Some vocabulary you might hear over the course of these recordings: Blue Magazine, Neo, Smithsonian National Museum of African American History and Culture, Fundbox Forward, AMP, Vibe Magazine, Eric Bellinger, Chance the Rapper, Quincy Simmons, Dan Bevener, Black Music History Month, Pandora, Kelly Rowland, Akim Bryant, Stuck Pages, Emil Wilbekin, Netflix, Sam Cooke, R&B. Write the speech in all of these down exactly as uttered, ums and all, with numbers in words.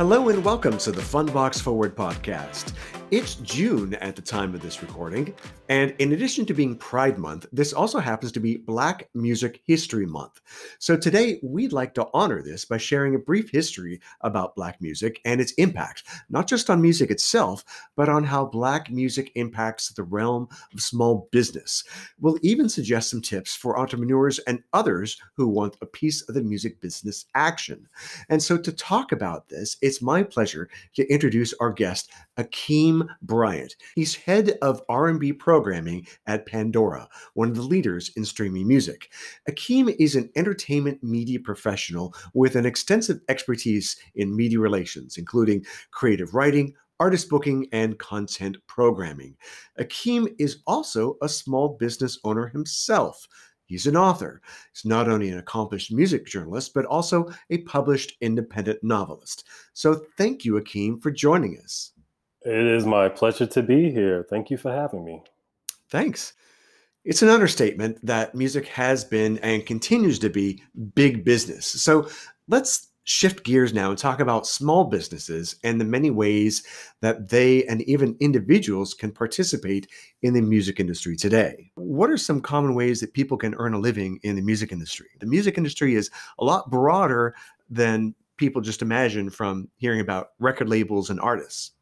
Hello and welcome to the Fundbox Forward podcast. It's June at the time of this recording, and in addition to being Pride Month, this also happens to be Black Music History Month. So today, we'd like to honor this by sharing a brief history about Black music and its impact, not just on music itself, but on how Black music impacts the realm of small business. We'll even suggest some tips for entrepreneurs and others who want a piece of the music business action. And so to talk about this, it's my pleasure to introduce our guest, Akim Bryant. He's head of R and B programming at Pandora, one of the leaders in streaming music. Akim is an entertainment media professional with an extensive expertise in media relations, including creative writing, artist booking, and content programming. Akim is also a small business owner himself. He's an author. He's not only an accomplished music journalist, but also a published independent novelist. So thank you, Akim, for joining us. It is my pleasure to be here. Thank you for having me. Thanks. It's an understatement that music has been and continues to be big business. So let's shift gears now and talk about small businesses and the many ways that they and even individuals can participate in the music industry today. What are some common ways that people can earn a living in the music industry? The music industry is a lot broader than people just imagine from hearing about record labels and artists.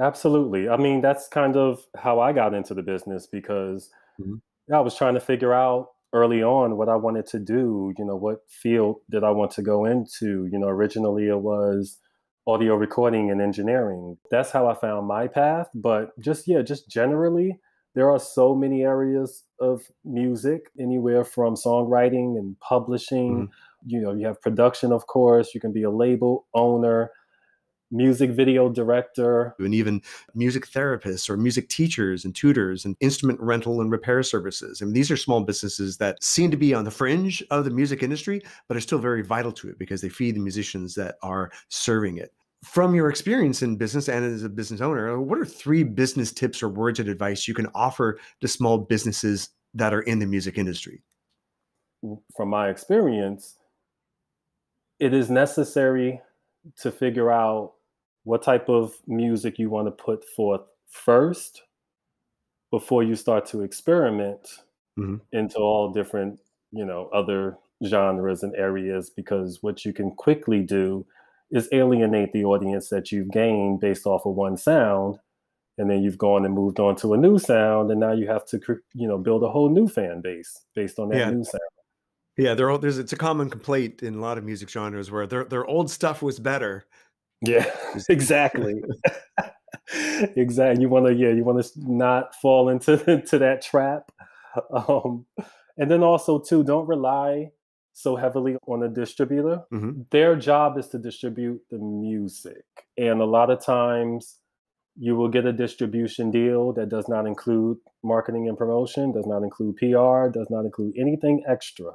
Absolutely. I mean, that's kind of how I got into the business because mm-hmm. I was trying to figure out early on what I wanted to do, you know, what field did I want to go into? You know, originally it was audio recording and engineering. That's how I found my path. But just, yeah, just generally, there are so many areas of music, anywhere from songwriting and publishing. Mm-hmm. You know, you have production, of course, you can be a label owner, music video director, and even music therapists or music teachers and tutors and instrument rental and repair services. I mean, these are small businesses that seem to be on the fringe of the music industry, but are still very vital to it because they feed the musicians that are serving it. From your experience in business and as a business owner, what are three business tips or words of advice you can offer to small businesses that are in the music industry? From my experience, it is necessary to figure out what type of music you want to put forth first before you start to experiment mm-hmm. into all different, you know, other genres and areas, because what you can quickly do is alienate the audience that you've gained based off of one sound. And then you've gone and moved on to a new sound. And now you have to, you know, build a whole new fan base based on that yeah. new sound. Yeah, they're all, there's, it's a common complaint in a lot of music genres where their, their old stuff was better. Yeah, exactly. exactly. You want to, yeah, you want to not fall into to that trap. Um, and then also too, don't rely so heavily on a distributor. Mm-hmm. Their job is to distribute the music. And a lot of times you will get a distribution deal that does not include marketing and promotion, does not include P R, does not include anything extra.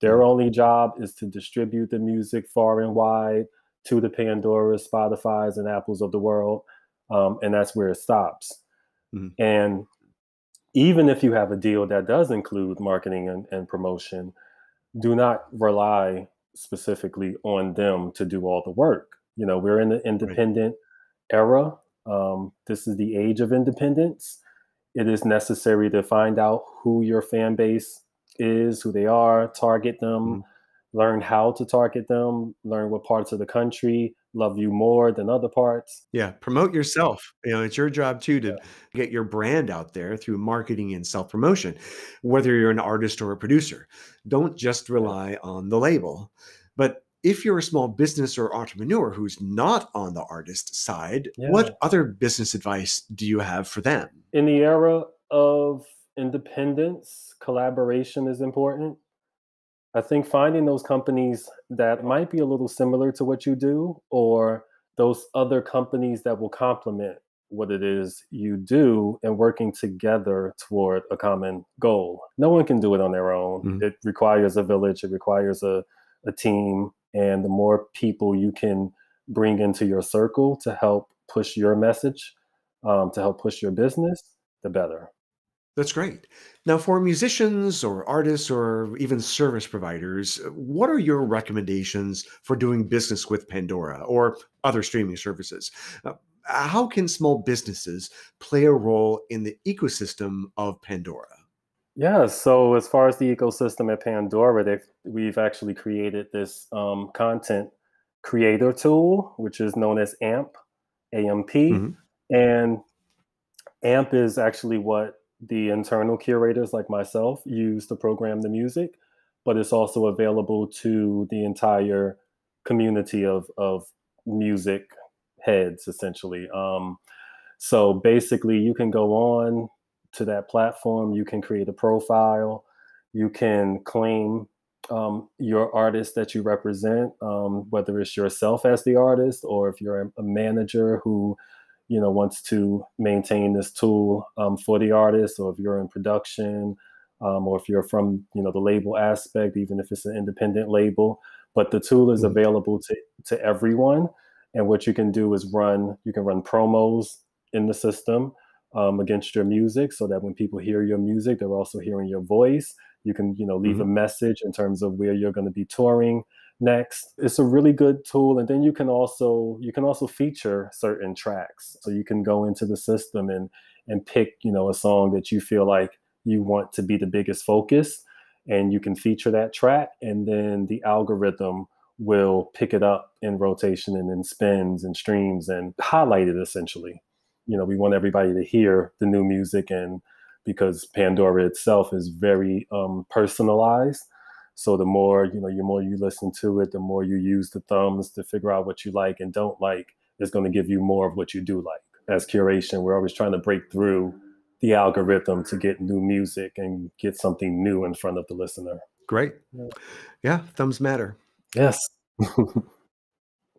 Their only job is to distribute the music far and wide to the Pandora, Spotify's, and Apples of the world. Um, and that's where it stops. Mm-hmm. And even if you have a deal that does include marketing and, and promotion, do not rely specifically on them to do all the work. You know, we're in the independent right. era. Um, this is the age of independence. It is necessary to find out who your fan base is, who they are, target them, mm-hmm. learn how to target them, learn what parts of the country love you more than other parts. Yeah, promote yourself. You know, it's your job too to yeah. get your brand out there through marketing and self-promotion, whether you're an artist or a producer. Don't just rely on the label. But if you're a small business or entrepreneur who's not on the artist side, yeah. what other business advice do you have for them? In the era of independence, collaboration is important. I think finding those companies that might be a little similar to what you do, or those other companies that will complement what it is you do, and working together toward a common goal. No one can do it on their own. Mm-hmm. It requires a village, it requires a, a team, and the more people you can bring into your circle to help push your message, um, to help push your business, the better. That's great. Now, for musicians or artists or even service providers, what are your recommendations for doing business with Pandora or other streaming services? Uh, how can small businesses play a role in the ecosystem of Pandora? Yeah, so as far as the ecosystem at Pandora, we've actually created this um, content creator tool, which is known as A M P, A M P. Mm-hmm. And A M P is actually what the internal curators like myself use to program the music, but it's also available to the entire community of, of music heads, essentially. Um, so basically, you can go on to that platform, you can create a profile, you can claim um, your artist that you represent, um, whether it's yourself as the artist or if you're a manager who you know, wants to maintain this tool um, for the artist, or if you're in production, um, or if you're from, you know, the label aspect, even if it's an independent label. But the tool is available to, to everyone. And what you can do is run, you can run promos in the system um, against your music so that when people hear your music, they're also hearing your voice. You can, you know, leave mm-hmm. a message in terms of where you're going to be touring next. It's a really good tool. And then you can also, you can also feature certain tracks. So you can go into the system and, and pick, you know, a song that you feel like you want to be the biggest focus, and you can feature that track. And then the algorithm will pick it up in rotation and then spins and streams and highlight it essentially. You know, we want everybody to hear the new music, and because Pandora itself is very um, personalized. So the more, you know, the more you listen to it, the more you use the thumbs to figure out what you like and don't like, is going to give you more of what you do like. As curation, we're always trying to break through the algorithm to get new music and get something new in front of the listener. Great. Yeah, yeah, thumbs matter. Yes.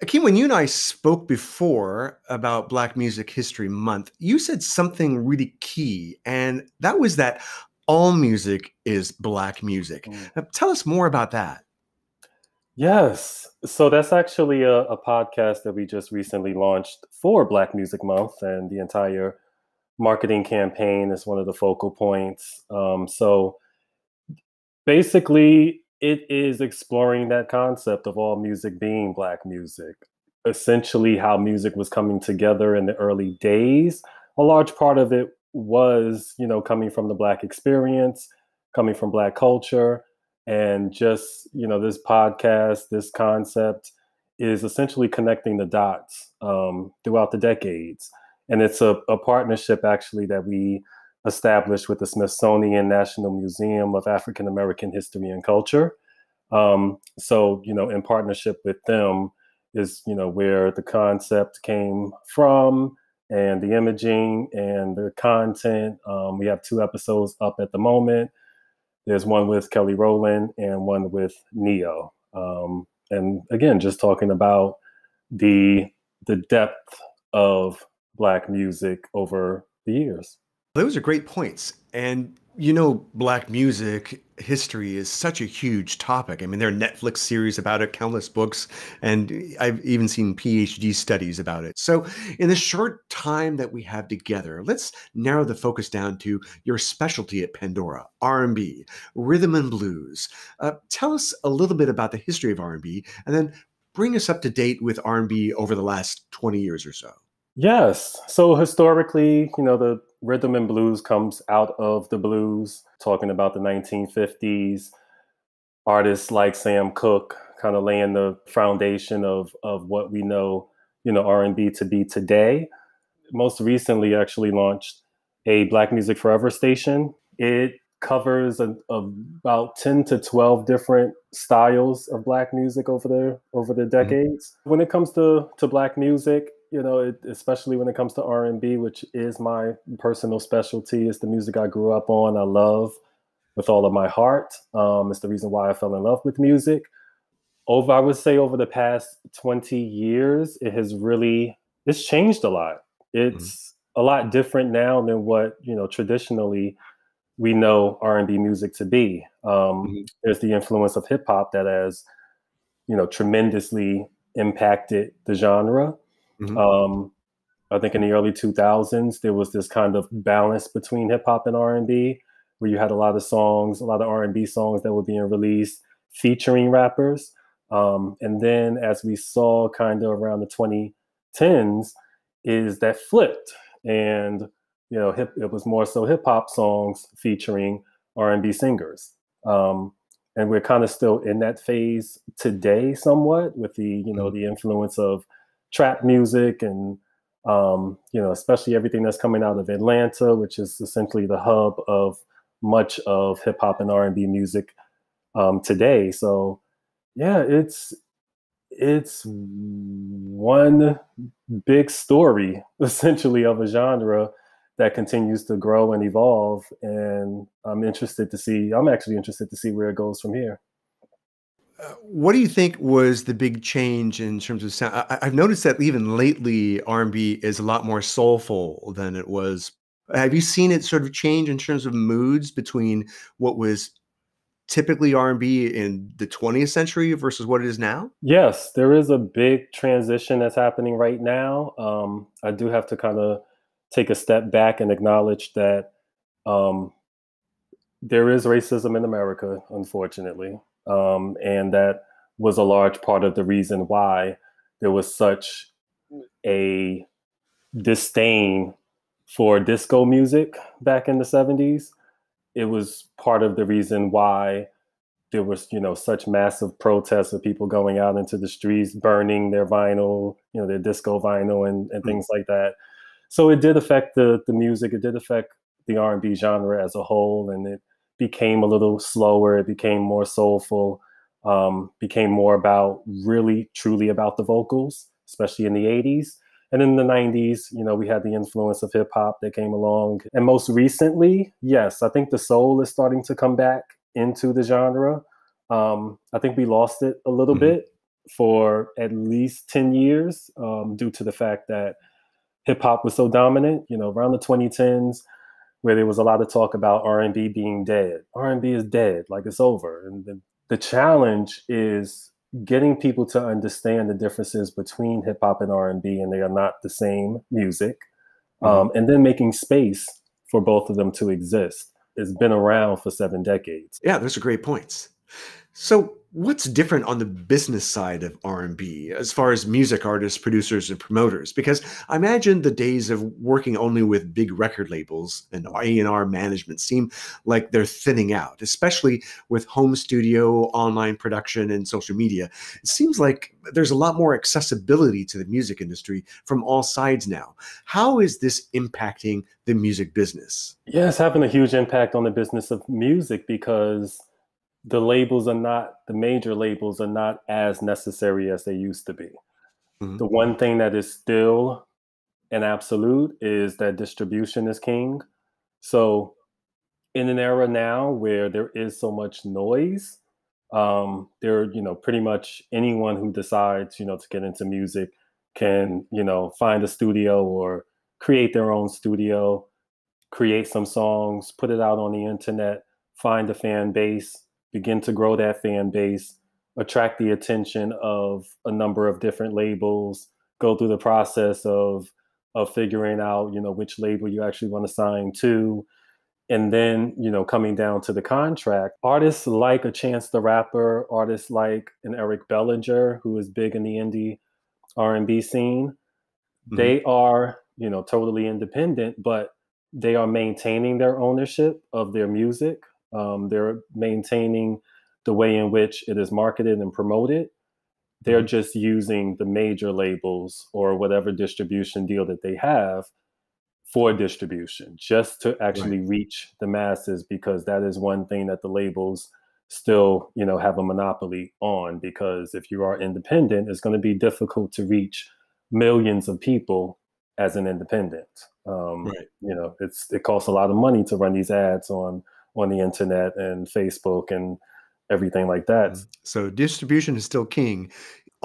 Akim, when you and I spoke before about Black Music History Month, you said something really key, and that was that all music is Black music. Now, tell us more about that. Yes. So that's actually a, a podcast that we just recently launched for Black Music Month, and the entire marketing campaign is one of the focal points. Um, so basically, it is exploring that concept of all music being Black music, essentially how music was coming together in the early days. A large part of it was, you know, coming from the Black experience, coming from Black culture, and just, you know, this podcast, this concept is essentially connecting the dots um, throughout the decades. And it's a, a partnership actually that we established with the Smithsonian National Museum of African American History and Culture. Um, so, you know, in partnership with them is, you know, where the concept came from and the imaging and the content. Um, we have two episodes up at the moment. There's one with Kelly Rowland and one with Neo. Um, and again, just talking about the, the depth of Black music over the years. Those are great points. And, you know, Black music history is such a huge topic. I mean, there are Netflix series about it, countless books, and I've even seen P H D studies about it. So in the short time that we have together, let's narrow the focus down to your specialty at Pandora, R and B, rhythm and blues. Uh, tell us a little bit about the history of R and B, and then bring us up to date with R and B over the last twenty years or so. Yes. So historically, you know, the rhythm and blues comes out of the blues, talking about the nineteen fifties, artists like Sam Cooke kind of laying the foundation of, of what we know, you know, R and B to be today. Most recently actually launched a Black Music Forever station. It covers a, a, about ten to twelve different styles of Black music over the, over the decades. Mm-hmm. When it comes to, to Black music, you know, it, especially when it comes to R and B, which is my personal specialty. It's the music I grew up on. I love with all of my heart. Um, it's the reason why I fell in love with music. Over, I would say over the past twenty years, it has really, it's changed a lot. It's mm-hmm. a lot different now than what, you know, traditionally we know R and B music to be. Um, mm-hmm. There's the influence of hip hop that has, you know, tremendously impacted the genre. Mm-hmm. Um, I think in the early two thousands, there was this kind of balance between hip hop and R and B, where you had a lot of songs, a lot of R and B songs that were being released featuring rappers. Um, and then as we saw kind of around the twenty tens, is that flipped. And, you know, hip, it was more so hip hop songs featuring R and B singers. Um, and we're kind of still in that phase today somewhat with the, you know, the influence of trap music and, um, you know, especially everything that's coming out of Atlanta, which is essentially the hub of much of hip hop and R and B music um, today. So yeah, it's, it's one big story essentially of a genre that continues to grow and evolve. And I'm interested to see, I'm actually interested to see where it goes from here. Uh, what do you think was the big change in terms of sound? I, I've noticed that even lately, R and B is a lot more soulful than it was. Have you seen it sort of change in terms of moods between what was typically R and B in the twentieth century versus what it is now? Yes, there is a big transition that's happening right now. Um, I do have to kind of take a step back and acknowledge that um, there is racism in America, unfortunately. Um, and that was a large part of the reason why there was such a disdain for disco music back in the seventies. It was part of the reason why there was, you know, such massive protests of people going out into the streets, burning their vinyl, you know, their disco vinyl and, and things like that. So it did affect the, the music, it did affect the R and B genre as a whole, and it became a little slower, it became more soulful, um, became more about really, truly about the vocals, especially in the eighties. And in the nineties, you know, we had the influence of hip hop that came along. And most recently, yes, I think the soul is starting to come back into the genre. Um, I think we lost it a little mm-hmm. bit for at least ten years um, due to the fact that hip hop was so dominant, you know, around the twenty tens, where there was a lot of talk about R and B being dead. R and B is dead, like it's over. And the, the challenge is getting people to understand the differences between hip hop and R and B, and they are not the same music. Mm-hmm. um, and then making space for both of them to exist. It's been around for seven decades. Yeah, those are great points. So what's different on the business side of R and B as far as music artists, producers, and promoters? Because I imagine the days of working only with big record labels and A and R management seem like they're thinning out, especially with home studio, online production, and social media. It seems like there's a lot more accessibility to the music industry from all sides now. How is this impacting the music business? Yeah, it's having a huge impact on the business of music because the labels are not, the major labels are not as necessary as they used to be. Mm-hmm. The one thing that is still an absolute is that distribution is king. So in an era now where there is so much noise, um, there, you know, pretty much anyone who decides, you know, to get into music can, you know, find a studio or create their own studio, create some songs, put it out on the internet, find a fan base, begin to grow that fan base, attract the attention of a number of different labels, go through the process of, of figuring out, you know, which label you actually want to sign to. And then, you know, coming down to the contract, artists like a Chance the Rapper, artists like an Eric Bellinger, who is big in the indie R and B scene, mm-hmm. they are, you know, totally independent, but they are maintaining their ownership of their music. Um, they're maintaining the way in which it is marketed and promoted. They're just using the major labels or whatever distribution deal that they have for distribution, just to actually right. reach the masses, because that is one thing that the labels still, you know, have a monopoly on. Because if you are independent, it's going to be difficult to reach millions of people as an independent. Um, right. You know, it's it costs a lot of money to run these ads on. on the internet and Facebook and everything like that. So distribution is still king.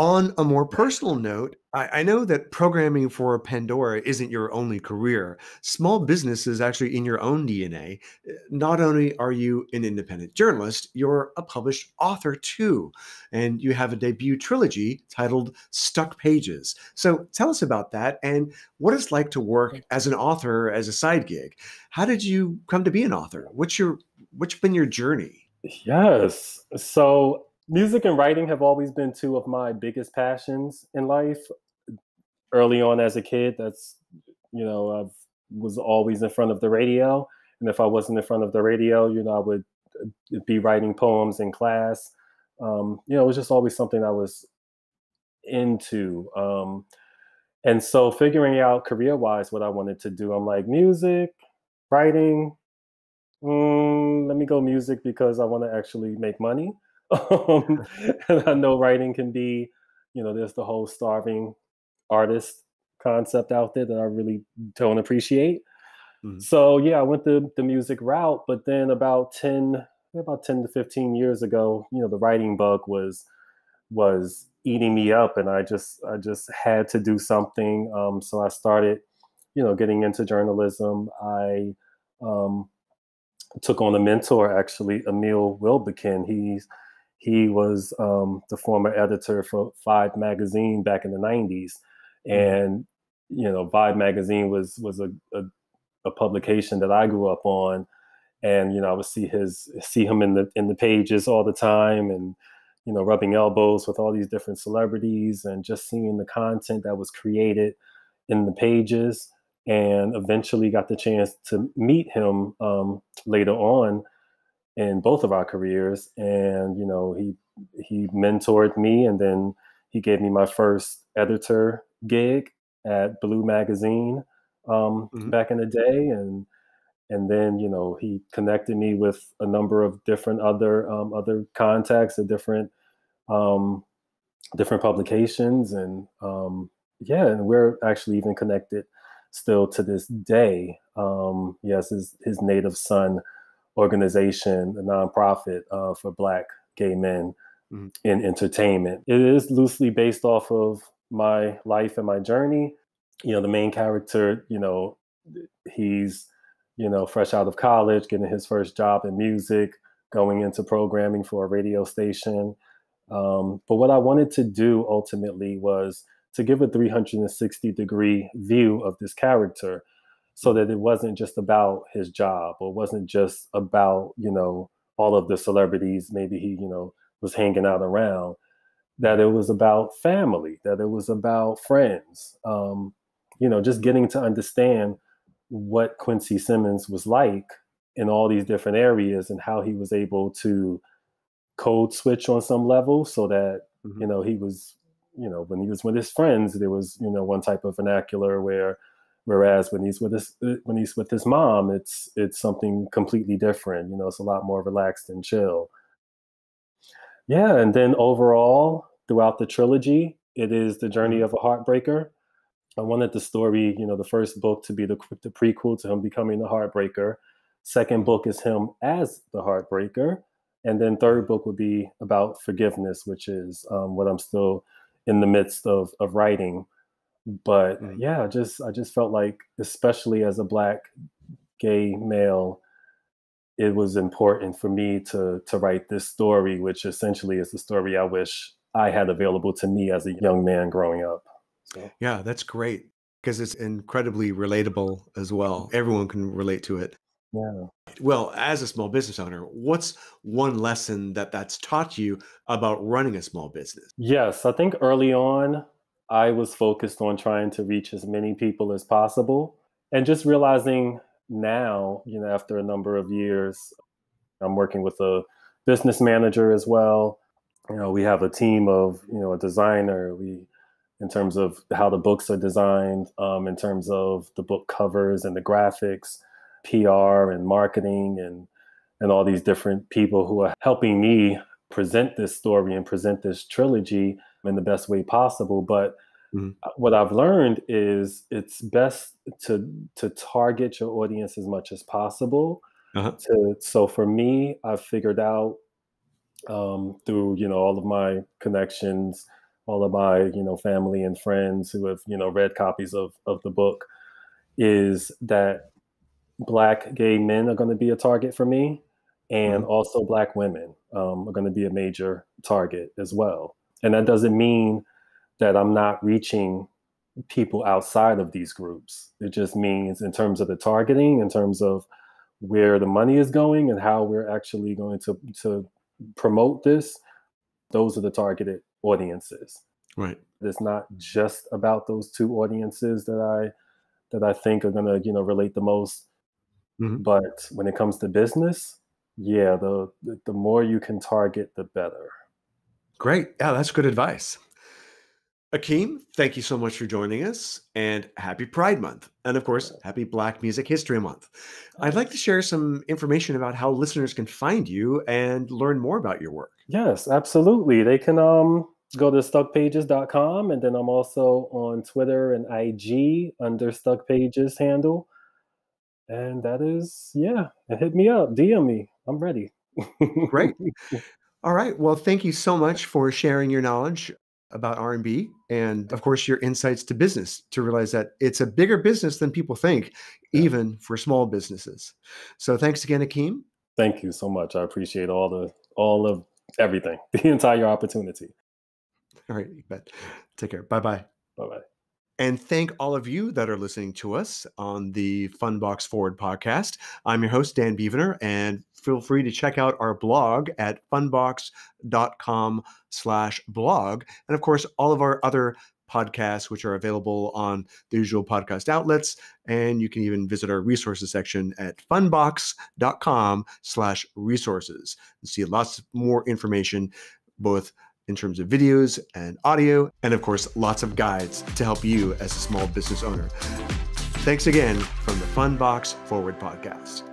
On a more personal note, I, I know that programming for Pandora isn't your only career. Small business is actually in your own D N A. Not only are you an independent journalist, you're a published author too. And you have a debut trilogy titled Stuck Pages. So tell us about that and what it's like to work as an author as a side gig. How did you come to be an author? What's your, what's been your journey? Yes. So music and writing have always been two of my biggest passions in life. Early on as a kid, that's, you know, I was always in front of the radio. And if I wasn't in front of the radio, you know, I would be writing poems in class. Um, you know, it was just always something I was into. Um, and so figuring out career-wise what I wanted to do, I'm like, music, writing, mm, let me go music because I want to actually make money. Um, and I know writing can be, you know, there's the whole starving artist concept out there that I really don't appreciate. Mm-hmm. So yeah, I went the, the music route, but then about ten, about ten to fifteen years ago, you know, the writing bug was, was eating me up and I just, I just had to do something. Um, so I started, you know, getting into journalism. I, um, took on a mentor, actually, Emil Wilbekin. He's, He was um, the former editor for Vibe Magazine back in the nineties. And, you know, Vibe Magazine was was a, a, a publication that I grew up on. And, you know, I would see his see him in the in the pages all the time and, you know, rubbing elbows with all these different celebrities and just seeing the content that was created in the pages, and eventually got the chance to meet him um, later on in both of our careers. And, you know, he, he mentored me, and then he gave me my first editor gig at Blue Magazine um, mm-hmm. back in the day. And, and then, you know, he connected me with a number of different other, um, other contacts and different, um, different publications. And um, yeah, and we're actually even connected still to this day. Um, yes, his, his native son organization, a nonprofit uh, for Black gay men mm-hmm. in entertainment. It is loosely based off of my life and my journey. You know, the main character, you know, he's, you know, fresh out of college, getting his first job in music, going into programming for a radio station. Um, but what I wanted to do ultimately was to give a three sixty degree view of this character, so that it wasn't just about his job, or it wasn't just about, you know, all of the celebrities maybe he, you know, was hanging out around, that it was about family, that it was about friends, um, you know, just getting to understand what Quincy Simmons was like in all these different areas and how he was able to code switch on some level so that, mm-hmm. you know, he was, you know, when he was with his friends, there was, you know, one type of vernacular where, whereas when he's with his when he's with his mom, it's it's something completely different. You know, it's a lot more relaxed and chill. Yeah, and then overall, throughout the trilogy, it is the journey of a heartbreaker. I wanted the story, you know, the first book to be the, the prequel to him becoming the heartbreaker. Second book is him as the heartbreaker, and then third book would be about forgiveness, which is um, what I'm still in the midst of of writing. But yeah, I just I just felt like, especially as a Black gay male, it was important for me to to write this story, which essentially is the story I wish I had available to me as a young man growing up. So. Yeah, that's great, because it's incredibly relatable as well. Everyone can relate to it. Yeah. Well, as a small business owner, what's one lesson that that's taught you about running a small business? Yes, I think early on, I was focused on trying to reach as many people as possible, and just realizing now, you know, after a number of years, I'm working with a business manager as well. You know, we have a team of, you know, a designer, we, in terms of how the books are designed, um, in terms of the book covers and the graphics, P R and marketing, and, and all these different people who are helping me present this story and present this trilogy in the best way possible. But mm-hmm. what I've learned is it's best to to target your audience as much as possible. Uh-huh. to, so for me, I've figured out um, through, you know, all of my connections all of my, you know, family and friends who have, you know, read copies of, of the book is that Black gay men are going to be a target for me. And also Black women um, are going to be a major target as well. And that doesn't mean that I'm not reaching people outside of these groups. It just means in terms of the targeting, in terms of where the money is going and how we're actually going to, to promote this, those are the targeted audiences. Right. It's not just about those two audiences that I that I think are going to, you know, relate the most. Mm-hmm. But when it comes to business, yeah, the the more you can target, the better. Great. Yeah, that's good advice. Akim, thank you so much for joining us, and happy Pride Month. And of course, happy Black Music History Month. I'd like to share some information about how listeners can find you and learn more about your work. Yes, absolutely. They can um, go to stuck pages dot com, and then I'm also on Twitter and I G under Stuck Pages handle. And that is, yeah, hit me up, D M me. I'm ready. Great. All right. Well, thank you so much for sharing your knowledge about R and B and, of course, your insights to business to realize that it's a bigger business than people think, even for small businesses. So thanks again, Akim. Thank you so much. I appreciate all the all of everything, the entire opportunity. All right. You bet. Take care. Bye-bye. Bye-bye. And thank all of you that are listening to us on the Fundbox Forward podcast. I'm your host, Dan Bevener, and feel free to check out our blog at fundbox dot com slash blog. And of course, all of our other podcasts, which are available on the usual podcast outlets. And you can even visit our resources section at fundbox dot com slash resources and see lots more information, both in terms of videos and audio, and of course, lots of guides to help you as a small business owner. Thanks again from the Fundbox Forward podcast.